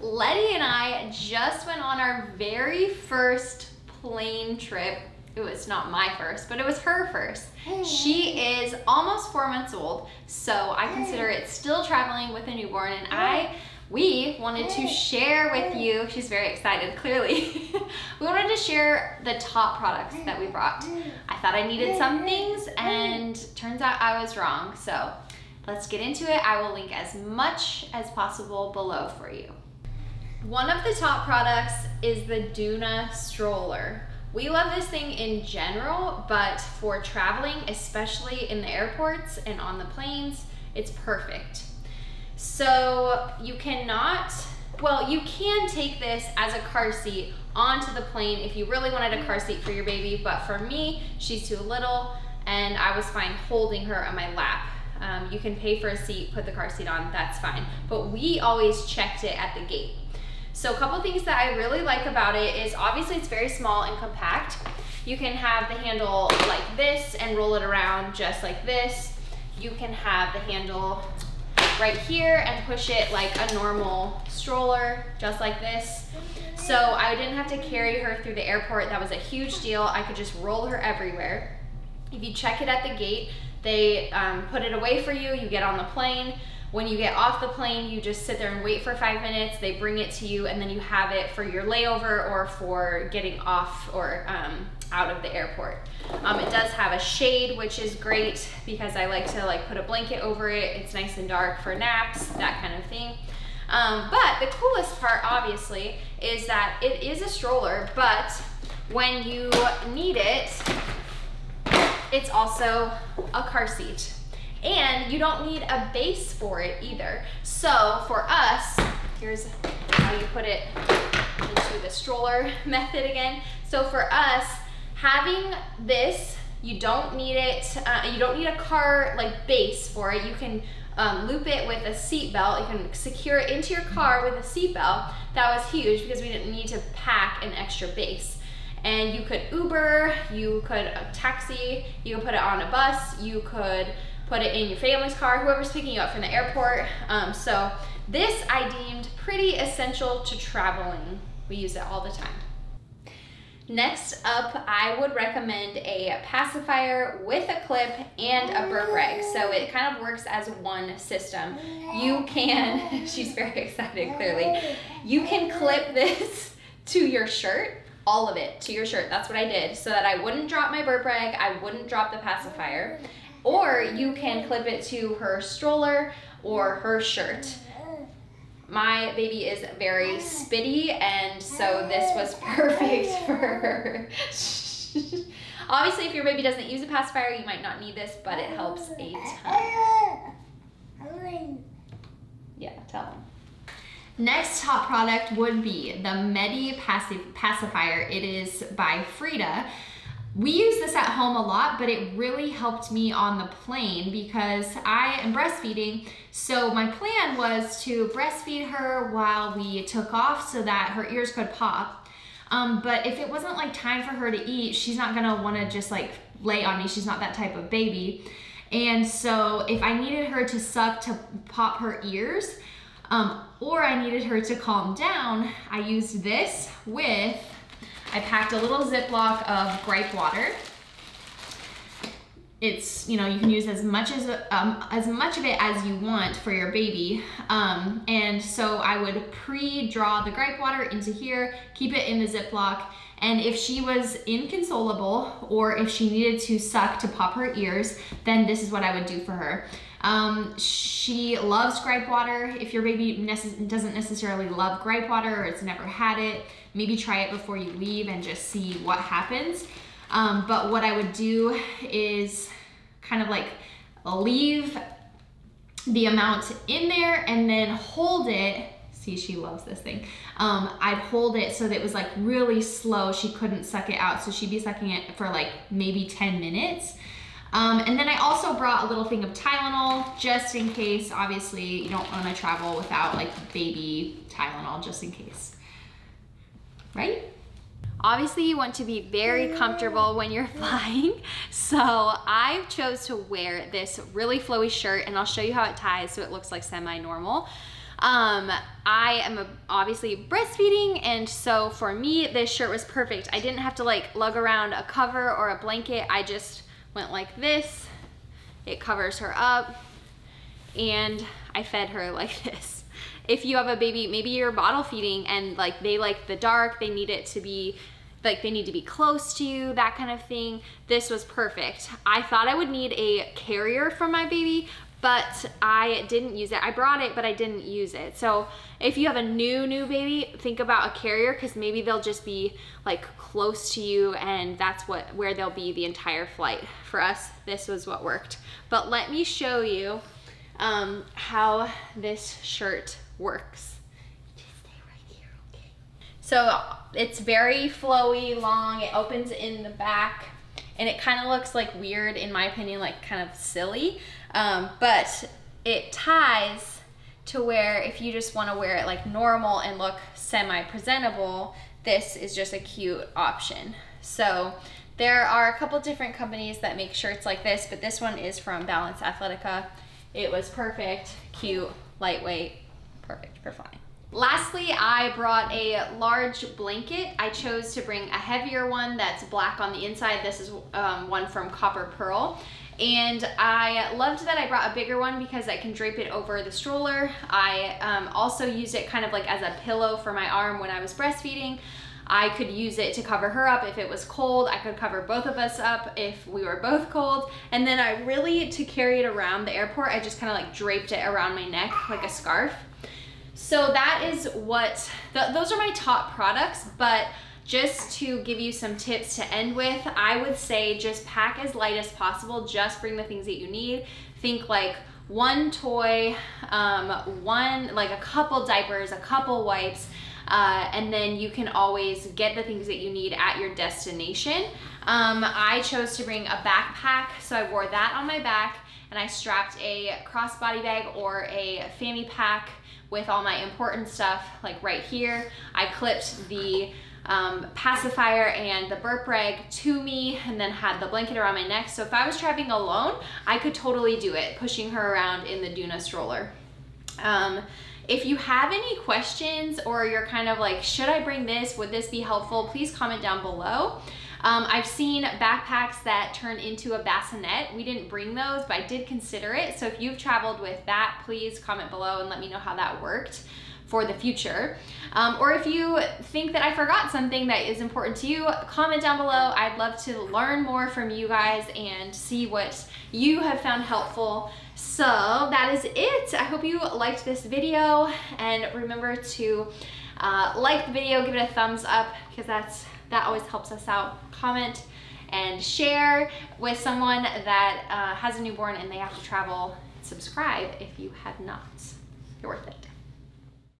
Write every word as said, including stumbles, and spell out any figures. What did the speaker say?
Letty and I just went on our very first plane trip. It was not my first, but it was her first. She is almost four months old, so I consider it still traveling with a newborn, and I, we wanted to share with you, she's very excited, clearly. We wanted to share the top products that we brought. I thought I needed some things, and turns out I was wrong, so let's get into it. I will link as much as possible below for you. One of the top products is the Doona Stroller. We love this thing in general, but for traveling, especially in the airports and on the planes, it's perfect. So you cannot, well, you can take this as a car seat onto the plane if you really wanted a car seat for your baby, but for me, she's too little and I was fine holding her on my lap. Um, you can pay for a seat, put the car seat on, that's fine. But we always checked it at the gate. So a couple things that I really like about it is obviously it's very small and compact. You can have the handle like this and roll it around just like this. You can have the handle right here and push it like a normal stroller, just like this. So I didn't have to carry her through the airport. That was a huge deal. I could just roll her everywhere. If you check it at the gate, they um, put it away for you, you get on the plane. When you get off the plane, you just sit there and wait for five minutes, they bring it to you, and then you have it for your layover or for getting off or um, out of the airport. Um, it does have a shade, which is great because I like to like put a blanket over it. It's nice and dark for naps, that kind of thing. Um, but the coolest part, obviously, is that it is a stroller, but when you need it, it's also a car seat. And you don't need a base for it either. So for us, here's how you put it into the stroller method again. So for us, having this, you don't need it, uh, you don't need a car like base for it. You can um, loop it with a seat belt. You can secure it into your car with a seat belt. That was huge because we didn't need to pack an extra base. And you could Uber, you could uh, taxi, you could put it on a bus, you could put it in your family's car, whoever's picking you up from the airport. Um, so this I deemed pretty essential to traveling. We use it all the time. Next up, I would recommend a pacifier with a clip and a burp rag. So it kind of works as one system. You can, she's very excited clearly, you can clip this to your shirt, all of it to your shirt. That's what I did so that I wouldn't drop my burp rag, I wouldn't drop the pacifier. Or you can clip it to her stroller or her shirt. My baby is very spitty, and so this was perfect for her. Obviously, if your baby doesn't use a pacifier, you might not need this, but it helps a ton. Yeah, tell them. Next top product would be the Medi Pacifier. It is by Frida. We use this at home a lot, but it really helped me on the plane because I am breastfeeding. So my plan was to breastfeed her while we took off so that her ears could pop. Um, but if it wasn't like time for her to eat, she's not gonna wanna just like lay on me. She's not that type of baby. And so if I needed her to suck to pop her ears, um, or I needed her to calm down, I used this with I packed a little Ziploc of gripe water. It's, you know, you can use as much as um, as much of it as you want for your baby. Um, and so I would pre-draw the gripe water into here, keep it in the Ziploc, and if she was inconsolable or if she needed to suck to pop her ears, then this is what I would do for her. Um, she loves gripe water. If your baby nece- doesn't necessarily love gripe water or it's never had it, maybe try it before you leave and just see what happens. Um, but what I would do is kind of like leave the amount in there and then hold it. See, she loves this thing. Um, I'd hold it so that it was like really slow. She couldn't suck it out. So she'd be sucking it for like maybe ten minutes. Um, and then I also brought a little thing of Tylenol just in case. Obviously, you don't want to travel without like baby Tylenol just in case, right? Obviously, you want to be very comfortable when you're flying. So I chose to wear this really flowy shirt, and I'll show you how it ties so it looks like semi-normal. Um, I am a, obviously breastfeeding, and so for me, this shirt was perfect. I didn't have to like lug around a cover or a blanket. I just went like this. It covers her up, and I fed her like this. If you have a baby, maybe you're bottle feeding and like they like the dark, they need it to be like they need to be close to you, that kind of thing. This was perfect. I thought I would need a carrier for my baby, but I didn't use it. I brought it, but I didn't use it. So if you have a new, new baby, think about a carrier, because maybe they'll just be like close to you, and that's what where they'll be the entire flight. For us, this was what worked. But let me show you um, how this shirt works. Just stay right here, okay? So it's very flowy, long, it opens in the back, and it kind of looks like weird, in my opinion, like kind of silly, um, but it ties to where if you just want to wear it like normal and look semi-presentable, this is just a cute option. So there are a couple different companies that make shirts like this, but this one is from Balance Athletica. It was perfect, cute, lightweight, perfect for flying. Lastly, I brought a large blanket. I chose to bring a heavier one that's black on the inside. This is um, one from Copper Pearl. And I loved that I brought a bigger one because I can drape it over the stroller. I um, also used it kind of like as a pillow for my arm when I was breastfeeding. I could use it to cover her up if it was cold. I could cover both of us up if we were both cold. And then I really, to carry it around the airport, I just kind of like draped it around my neck like a scarf. So that is what, th those are my top products, but just to give you some tips to end with, I would say just pack as light as possible. Just bring the things that you need. Think like one toy, um, one, like a couple diapers, a couple wipes, Uh, and then you can always get the things that you need at your destination. Um, I chose to bring a backpack, so I wore that on my back, and I strapped a crossbody bag or a fanny pack with all my important stuff, like right here. I clipped the um, pacifier and the burp rag to me, and then had the blanket around my neck. So if I was traveling alone, I could totally do it, pushing her around in the Doona stroller. Um, If you have any questions, or you're kind of like, should I bring this? Would this be helpful? Please comment down below. Um, I've seen backpacks that turn into a bassinet. We didn't bring those, but I did consider it. So if you've traveled with that, please comment below and let me know how that worked for the future. Um, or if you think that I forgot something that is important to you, comment down below. I'd love to learn more from you guys and see what you have found helpful. So that is it. I hope you liked this video, and remember to uh, like the video, give it a thumbs up, because that's that always helps us out. Comment and share with someone that uh, has a newborn and they have to travel. Subscribe if you have not. You're worth it.